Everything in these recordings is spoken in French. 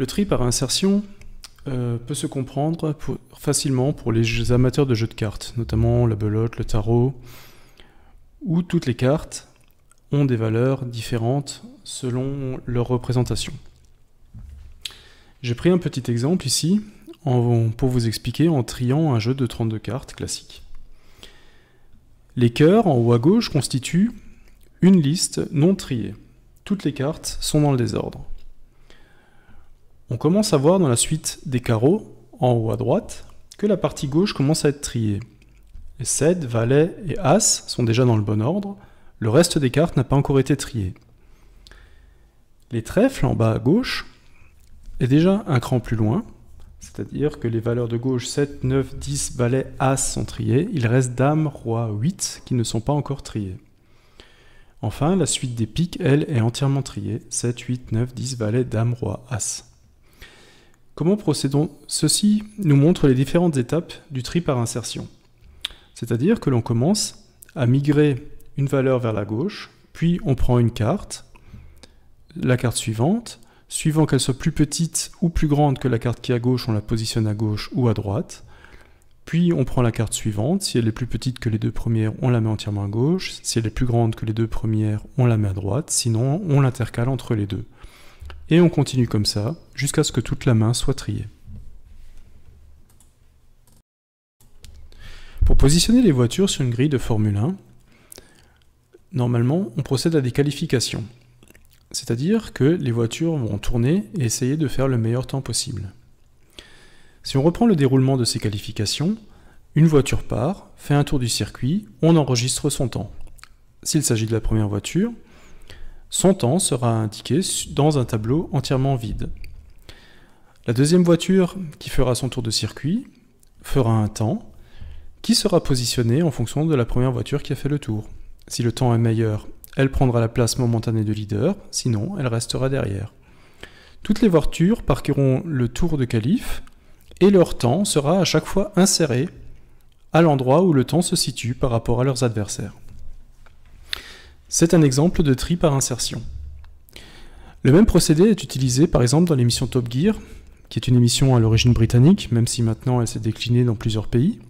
Le tri par insertion peut se comprendre facilement pour les amateurs de jeux de cartes, notamment la belote, le tarot, où toutes les cartes ont des valeurs différentes selon leur représentation. J'ai pris un petit exemple ici pour vous expliquer en triant un jeu de 32 cartes classique. Les cœurs en haut à gauche constituent une liste non triée. Toutes les cartes sont dans le désordre. On commence à voir dans la suite des carreaux en haut à droite que la partie gauche commence à être triée. Les 7, valets et as sont déjà dans le bon ordre, le reste des cartes n'a pas encore été trié. Les trèfles en bas à gauche est déjà un cran plus loin, c'est-à-dire que les valeurs de gauche 7, 9, 10, valet, as sont triées, il reste dame, roi, 8 qui ne sont pas encore triées. Enfin, la suite des piques, elle, est entièrement triée, 7, 8, 9, 10, valet, dame, roi, as. Comment procédons? Ceci nous montre les différentes étapes du tri par insertion. C'est-à-dire que l'on commence à migrer une valeur vers la gauche, puis on prend une carte, la carte suivante, suivant qu'elle soit plus petite ou plus grande que la carte qui est à gauche, on la positionne à gauche ou à droite, puis on prend la carte suivante, si elle est plus petite que les deux premières, on la met entièrement à gauche, si elle est plus grande que les deux premières, on la met à droite, sinon on l'intercale entre les deux. Et on continue comme ça, jusqu'à ce que toute la main soit triée. Pour positionner les voitures sur une grille de Formule 1, normalement, on procède à des qualifications. C'est-à-dire que les voitures vont tourner et essayer de faire le meilleur temps possible. Si on reprend le déroulement de ces qualifications, une voiture part, fait un tour du circuit, on enregistre son temps. S'il s'agit de la première voiture, son temps sera indiqué dans un tableau entièrement vide. La deuxième voiture qui fera son tour de circuit fera un temps qui sera positionné en fonction de la première voiture qui a fait le tour. Si le temps est meilleur, elle prendra la place momentanée de leader, sinon elle restera derrière. Toutes les voitures parcourront le tour de qualif et leur temps sera à chaque fois inséré à l'endroit où le temps se situe par rapport à leurs adversaires. C'est un exemple de tri par insertion. Le même procédé est utilisé par exemple dans l'émission Top Gear, qui est une émission à l'origine britannique, même si maintenant elle s'est déclinée dans plusieurs pays.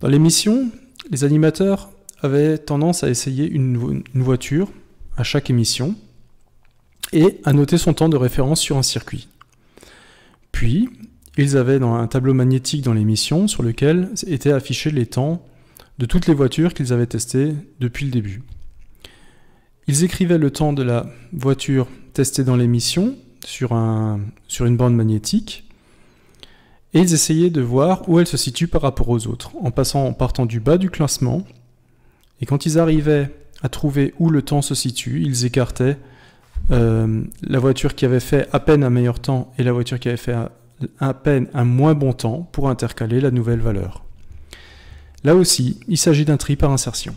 Dans l'émission, les animateurs avaient tendance à essayer une voiture à chaque émission et à noter son temps de référence sur un circuit. Puis, ils avaient un tableau magnétique dans l'émission sur lequel étaient affichés les temps de toutes les voitures qu'ils avaient testées depuis le début. Ils écrivaient le temps de la voiture testée dans l'émission sur une bande magnétique et ils essayaient de voir où elle se situe par rapport aux autres en partant du bas du classement, et quand ils arrivaient à trouver où le temps se situe, ils écartaient la voiture qui avait fait à peine un meilleur temps et la voiture qui avait fait à peine un moins bon temps pour intercaler la nouvelle valeur. Là aussi, il s'agit d'un tri par insertion.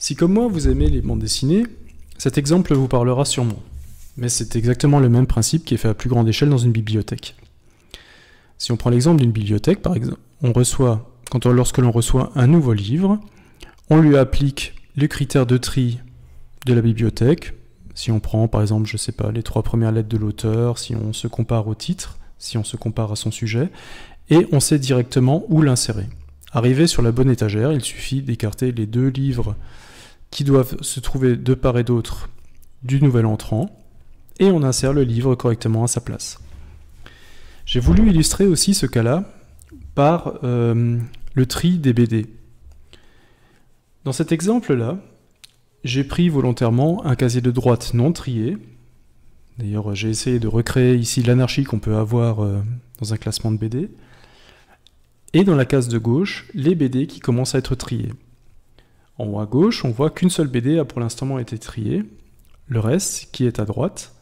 Si comme moi vous aimez les bandes dessinées, cet exemple vous parlera sûrement, mais c'est exactement le même principe qui est fait à plus grande échelle dans une bibliothèque. Si on prend l'exemple d'une bibliothèque, par exemple, lorsque l'on reçoit un nouveau livre, on lui applique les critères de tri de la bibliothèque. Si on prend par exemple, je sais pas, les 3 premières lettres de l'auteur, si on se compare au titre, si on se compare à son sujet, et on sait directement où l'insérer. Arrivé sur la bonne étagère, il suffit d'écarter les 2 livres qui doivent se trouver de part et d'autre du nouvel entrant, et on insère le livre correctement à sa place. J'ai voulu illustrer aussi ce cas-là par le tri des BD. Dans cet exemple-là, j'ai pris volontairement un casier de droite non trié. D'ailleurs, j'ai essayé de recréer ici l'anarchie qu'on peut avoir dans un classement de BD. Et dans la case de gauche, les BD qui commencent à être triés. En haut à gauche, on voit qu'une seule BD a pour l'instant été triée. Le reste, qui est à droite,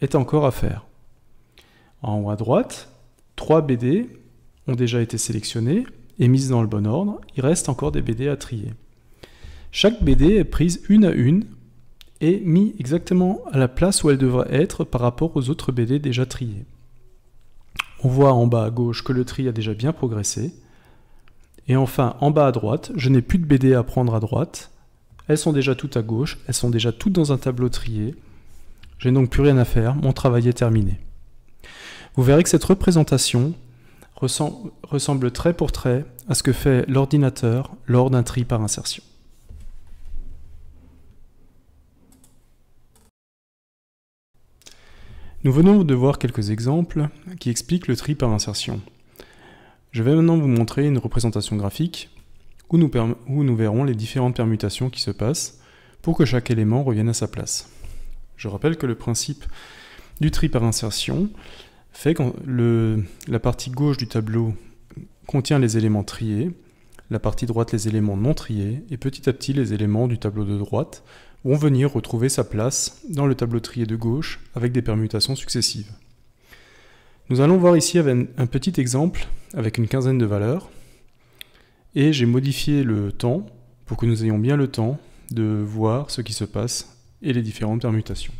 est encore à faire. En haut à droite, 3 BD ont déjà été sélectionnées et mises dans le bon ordre. Il reste encore des BD à trier. Chaque BD est prise une à une et mise exactement à la place où elle devrait être par rapport aux autres BD déjà triées. On voit en bas à gauche que le tri a déjà bien progressé. Et enfin, en bas à droite, je n'ai plus de BD à prendre à droite. Elles sont déjà toutes à gauche, elles sont déjà toutes dans un tableau trié. Je n'ai donc plus rien à faire, mon travail est terminé. Vous verrez que cette représentation ressemble trait pour trait à ce que fait l'ordinateur lors d'un tri par insertion. Nous venons de voir quelques exemples qui expliquent le tri par insertion. Je vais maintenant vous montrer une représentation graphique où nous verrons les différentes permutations qui se passent pour que chaque élément revienne à sa place. Je rappelle que le principe du tri par insertion fait que la partie gauche du tableau contient les éléments triés, la partie droite les éléments non triés, et petit à petit les éléments du tableau de droite vont venir retrouver sa place dans le tableau trié de gauche avec des permutations successives. Nous allons voir ici un petit exemple avec une quinzaine de valeurs, et j'ai modifié le temps pour que nous ayons bien le temps de voir ce qui se passe et les différentes permutations.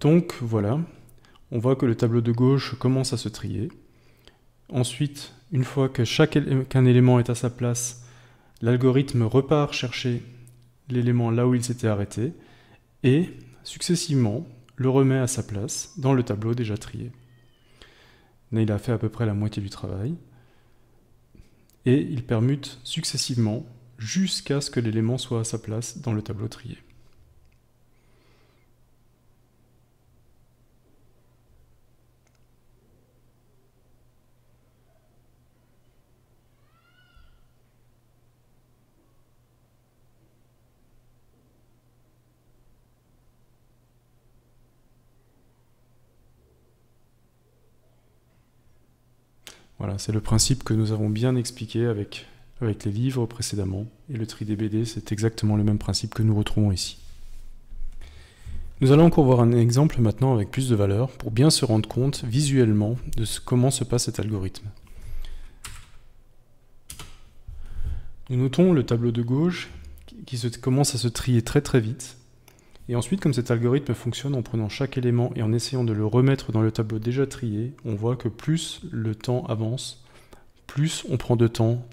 Donc voilà, on voit que le tableau de gauche commence à se trier. Ensuite, une fois qu'un élément est à sa place, l'algorithme repart chercher l'élément là où il s'était arrêté et, successivement, le remet à sa place dans le tableau déjà trié. Mais il a fait à peu près la moitié du travail et il permute successivement jusqu'à ce que l'élément soit à sa place dans le tableau trié. Voilà, c'est le principe que nous avons bien expliqué avec les livres précédemment, et le tri des BD, c'est exactement le même principe que nous retrouvons ici. Nous allons encore voir un exemple maintenant avec plus de valeurs pour bien se rendre compte visuellement de comment se passe cet algorithme. Nous notons le tableau de gauche qui commence à se trier très très vite, et ensuite, comme cet algorithme fonctionne en prenant chaque élément et en essayant de le remettre dans le tableau déjà trié, on voit que plus le temps avance, plus on prend de temps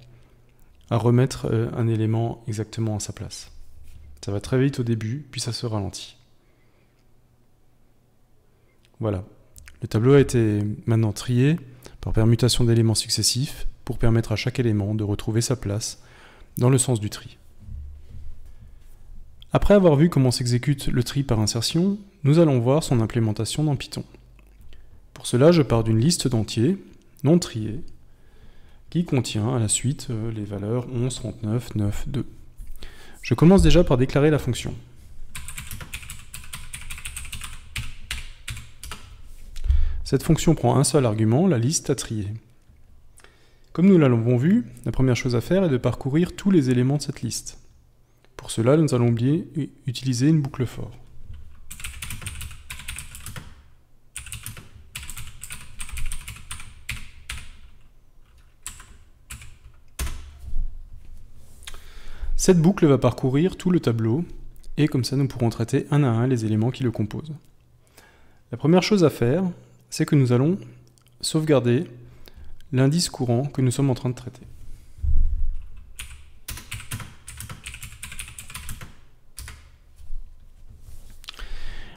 à remettre un élément exactement à sa place. Ça va très vite au début, puis ça se ralentit. Voilà, le tableau a été maintenant trié par permutation d'éléments successifs pour permettre à chaque élément de retrouver sa place dans le sens du tri. Après avoir vu comment s'exécute le tri par insertion, nous allons voir son implémentation dans Python. Pour cela, je pars d'une liste d'entiers non triés qui contient à la suite les valeurs 11, 39, 9, 2. Je commence déjà par déclarer la fonction. Cette fonction prend un seul argument, la liste à trier. Comme nous l'avons vu, la première chose à faire est de parcourir tous les éléments de cette liste. Pour cela, nous allons utiliser une boucle for. Cette boucle va parcourir tout le tableau, et comme ça nous pourrons traiter un à un les éléments qui le composent. La première chose à faire, c'est que nous allons sauvegarder l'indice courant que nous sommes en train de traiter.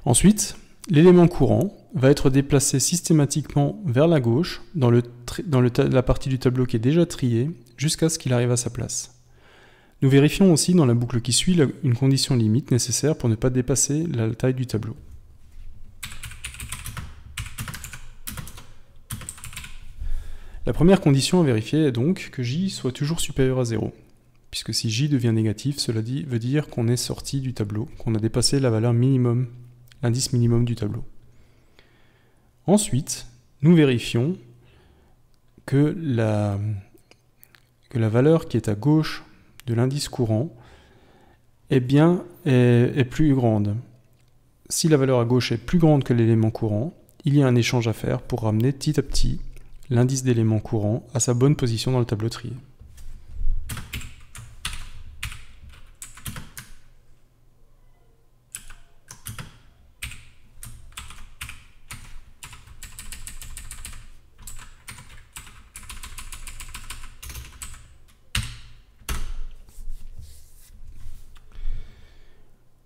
Ensuite, l'élément courant va être déplacé systématiquement vers la gauche dans la partie du tableau qui est déjà triée jusqu'à ce qu'il arrive à sa place. Nous vérifions aussi dans la boucle qui suit une condition limite nécessaire pour ne pas dépasser la taille du tableau. La première condition à vérifier est donc que j soit toujours supérieur à 0, puisque si j devient négatif, cela veut dire qu'on est sorti du tableau, qu'on a dépassé la valeur minimum, l'indice minimum du tableau. Ensuite, nous vérifions que la valeur qui est à gauche de l'indice courant est plus grande. Si la valeur à gauche est plus grande que l'élément courant, il y a un échange à faire pour ramener petit à petit l'indice d'élément courant à sa bonne position dans le tableau trié.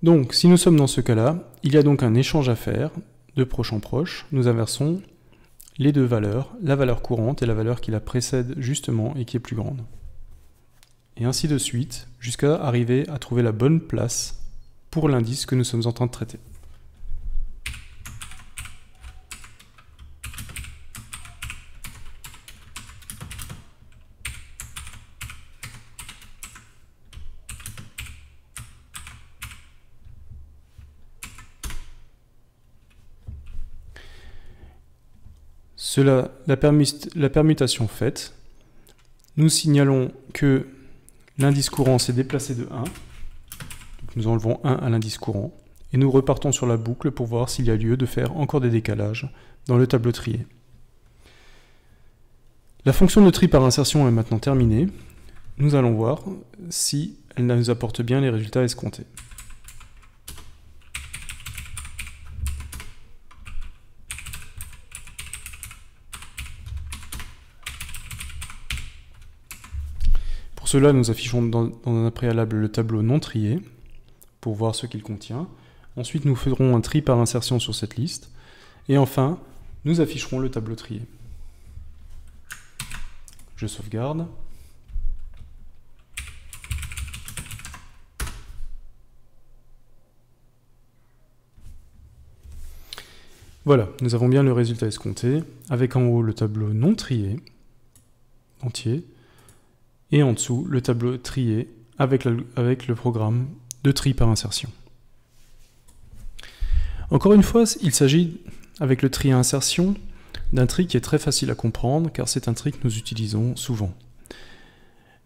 Donc, si nous sommes dans ce cas-là, il y a donc un échange à faire de proche en proche. Nous inversons les deux valeurs, la valeur courante et la valeur qui la précède justement et qui est plus grande. Et ainsi de suite, jusqu'à arriver à trouver la bonne place pour l'indice que nous sommes en train de traiter. Cela, la permutation faite, nous signalons que l'indice courant s'est déplacé de 1. Donc nous enlevons 1 à l'indice courant et nous repartons sur la boucle pour voir s'il y a lieu de faire encore des décalages dans le tableau trié. La fonction de tri par insertion est maintenant terminée. Nous allons voir si elle nous apporte bien les résultats escomptés. Pour cela, nous affichons dans un préalable le tableau non trié pour voir ce qu'il contient. Ensuite, nous ferons un tri par insertion sur cette liste. Et enfin, nous afficherons le tableau trié. Je sauvegarde. Voilà, nous avons bien le résultat escompté, avec en haut le tableau non trié entier, et en dessous le tableau trié avec le programme de tri par insertion. Encore une fois, il s'agit avec le tri à insertion d'un tri qui est très facile à comprendre car c'est un tri que nous utilisons souvent.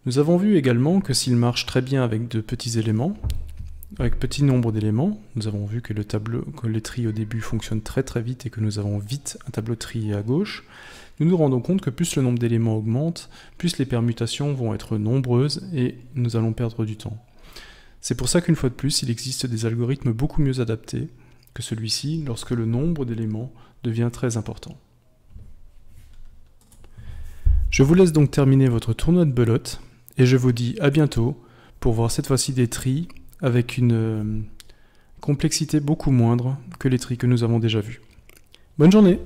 Nous avons vu également que s'il marche très bien avec de petits éléments, avec petit nombre d'éléments, nous avons vu que les tris au début fonctionnent très vite et que nous avons vite un tableau trié à gauche. Nous nous rendons compte que plus le nombre d'éléments augmente, plus les permutations vont être nombreuses et nous allons perdre du temps. C'est pour ça qu'une fois de plus, il existe des algorithmes beaucoup mieux adaptés que celui-ci lorsque le nombre d'éléments devient très important. Je vous laisse donc terminer votre tournoi de belote et je vous dis à bientôt pour voir cette fois-ci des tris avec une complexité beaucoup moindre que les tris que nous avons déjà vus. Bonne journée!